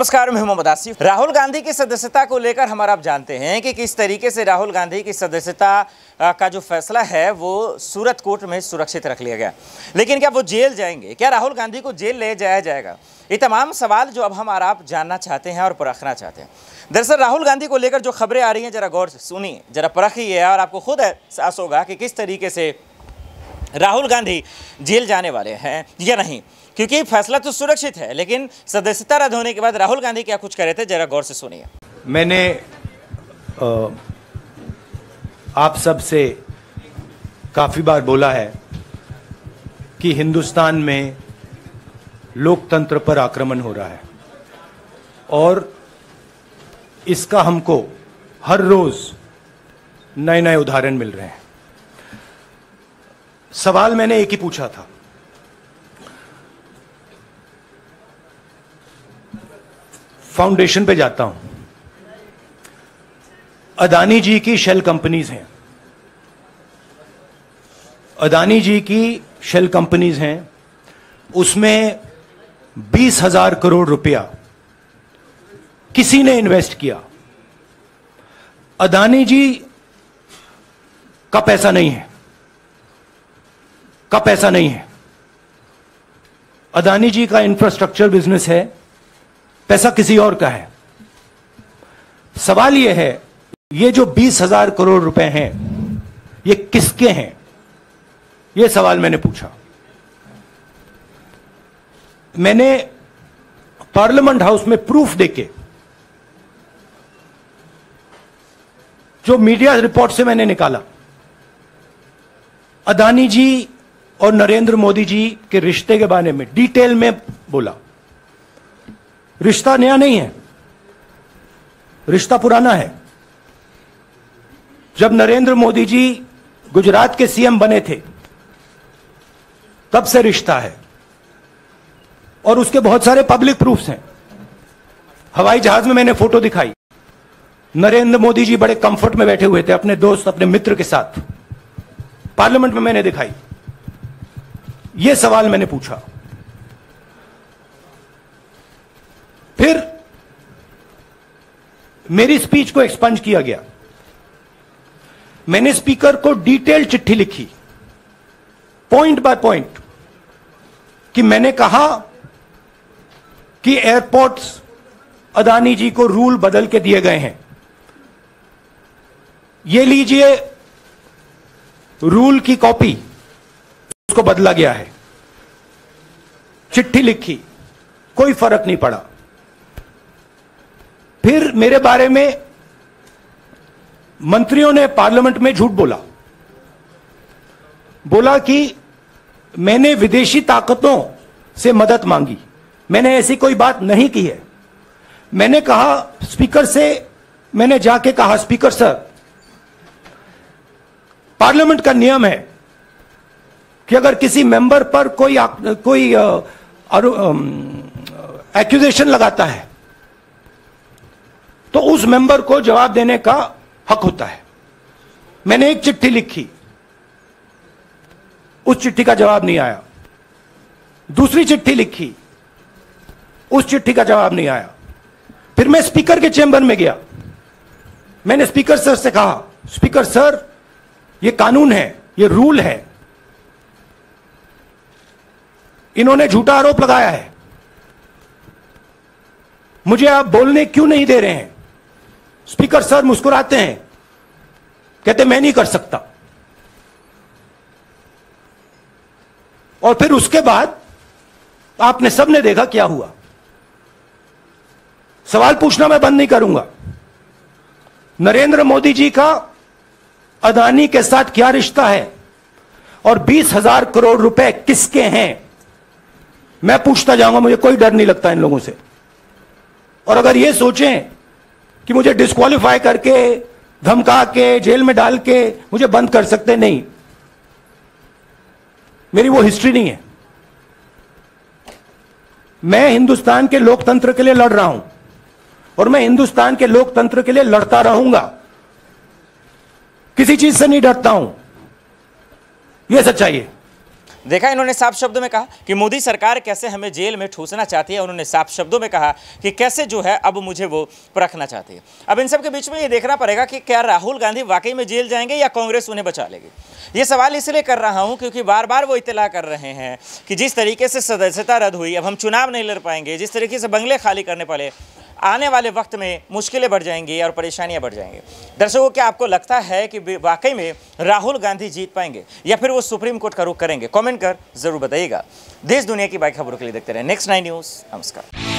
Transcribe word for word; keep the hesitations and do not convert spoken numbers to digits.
नमस्कार, मैं मोहम्मद आसिफ। राहुल गांधी की सदस्यता को लेकर हमारा आप जानते हैं कि किस तरीके से राहुल गांधी की सदस्यता का जो फैसला है वो सूरत कोर्ट में सुरक्षित रख लिया गया, लेकिन क्या वो जेल जाएंगे, क्या राहुल गांधी को जेल ले जाया जाएगा, ये तमाम सवाल जो अब हमारा आप जानना चाहते हैं और परखना चाहते हैं। दरअसल राहुल गांधी को लेकर जो खबरें आ रही हैं, जरा गौर से सुनिए, जरा परखिए और आपको खुद एहसास होगा कि किस तरीके से राहुल गांधी जेल जाने वाले हैं या नहीं, क्योंकि फैसला तो सुरक्षित है, लेकिन सदस्यता रद्द होने के बाद राहुल गांधी क्या कुछ करे थे, जरा गौर से सुनिए। मैंने आ, आप सब से काफ़ी बार बोला है कि हिंदुस्तान में लोकतंत्र पर आक्रमण हो रहा है और इसका हमको हर रोज़ नए नए उदाहरण मिल रहे हैं। सवाल मैंने एक ही पूछा था, फाउंडेशन पे जाता हूं, अडानी जी की शेल कंपनीज हैं, अडानी जी की शेल कंपनीज हैं, उसमें बीस हजार करोड़ रुपया किसी ने इन्वेस्ट किया, अडानी जी का पैसा नहीं है का पैसा नहीं है अडानी जी का इंफ्रास्ट्रक्चर बिजनेस है, पैसा किसी और का है। सवाल यह है, ये जो बीस हजार करोड़ रुपए हैं ये किसके हैं, ये सवाल मैंने पूछा। मैंने पार्लियामेंट हाउस में प्रूफ देके, जो मीडिया रिपोर्ट से मैंने निकाला, अडानी जी और नरेंद्र मोदी जी के रिश्ते के बारे में डिटेल में बोला। रिश्ता नया नहीं है, रिश्ता पुराना है। जब नरेंद्र मोदी जी गुजरात के सीएम बने थे तब से रिश्ता है और उसके बहुत सारे पब्लिक प्रूफ्स हैं। हवाई जहाज में मैंने फोटो दिखाई, नरेंद्र मोदी जी बड़े कंफर्ट में बैठे हुए थे अपने दोस्त अपने मित्र के साथ, पार्लियामेंट में मैंने दिखाई। यह सवाल मैंने पूछा। फिर मेरी स्पीच को एक्सपंज किया गया। मैंने स्पीकर को डिटेल चिट्ठी लिखी, पॉइंट बाय पॉइंट, कि मैंने कहा कि एयरपोर्ट्स अडानी जी को रूल बदल के दिए गए हैं, ये लीजिए रूल की कॉपी, उसको बदला गया है। चिट्ठी लिखी, कोई फर्क नहीं पड़ा। फिर मेरे बारे में मंत्रियों ने पार्लियामेंट में झूठ बोला, बोला कि मैंने विदेशी ताकतों से मदद मांगी। मैंने ऐसी कोई बात नहीं की है। मैंने कहा स्पीकर से, मैंने जाके कहा स्पीकर सर, पार्लियामेंट का नियम है कि अगर किसी मेंबर पर कोई आ, कोई एक्यूजेशन लगाता है तो उस मेंबर को जवाब देने का हक होता है। मैंने एक चिट्ठी लिखी, उस चिट्ठी का जवाब नहीं आया। दूसरी चिट्ठी लिखी, उस चिट्ठी का जवाब नहीं आया। फिर मैं स्पीकर के चेंबर में गया, मैंने स्पीकर सर से कहा, स्पीकर सर ये कानून है, ये रूल है, इन्होंने झूठा आरोप लगाया है, मुझे आप बोलने क्यों नहीं दे रहे हैं। स्पीकर सर मुस्कुराते हैं, कहते मैं नहीं कर सकता। और फिर उसके बाद आपने सबने देखा क्या हुआ। सवाल पूछना मैं बंद नहीं करूंगा। नरेंद्र मोदी जी का अडानी के साथ क्या रिश्ता है और बीस हजार करोड़ रुपए किसके हैं, मैं पूछता जाऊंगा। मुझे कोई डर नहीं लगता इन लोगों से। और अगर ये सोचें कि मुझे डिस्क्वालीफाई करके, धमका के, जेल में डाल के मुझे बंद कर सकते, नहीं, मेरी वो हिस्ट्री नहीं है। मैं हिंदुस्तान के लोकतंत्र के लिए लड़ रहा हूं और मैं हिंदुस्तान के लोकतंत्र के लिए लड़ता रहूंगा, किसी चीज से नहीं डरता हूं, यह सच्चाई है। देखा इन्होंने साफ शब्दों में कहा कि मोदी सरकार कैसे हमें जेल में ठूसना चाहती है। उन्होंने साफ शब्दों में कहा कि कैसे जो है अब मुझे वो परखना चाहती है। अब इन सब के बीच में ये देखना पड़ेगा कि क्या राहुल गांधी वाकई में जेल जाएंगे या कांग्रेस उन्हें बचा लेगी। ये सवाल इसलिए कर रहा हूँ क्योंकि बार बार वो इतला कर रहे हैं कि जिस तरीके से सदस्यता रद्द हुई, अब हम चुनाव नहीं लड़ पाएंगे, जिस तरीके से बंगले खाली करने पड़े, आने वाले वक्त में मुश्किलें बढ़ जाएंगी और परेशानियां बढ़ जाएंगी। दर्शकों, क्या आपको लगता है कि वाकई में राहुल गांधी जीत पाएंगे या फिर वो सुप्रीम कोर्ट का रुख करेंगे? कमेंट कर जरूर बताइएगा। देश दुनिया की बाकी खबरों के लिए देखते रहें नेक्स्ट नाइन न्यूज़। नमस्कार।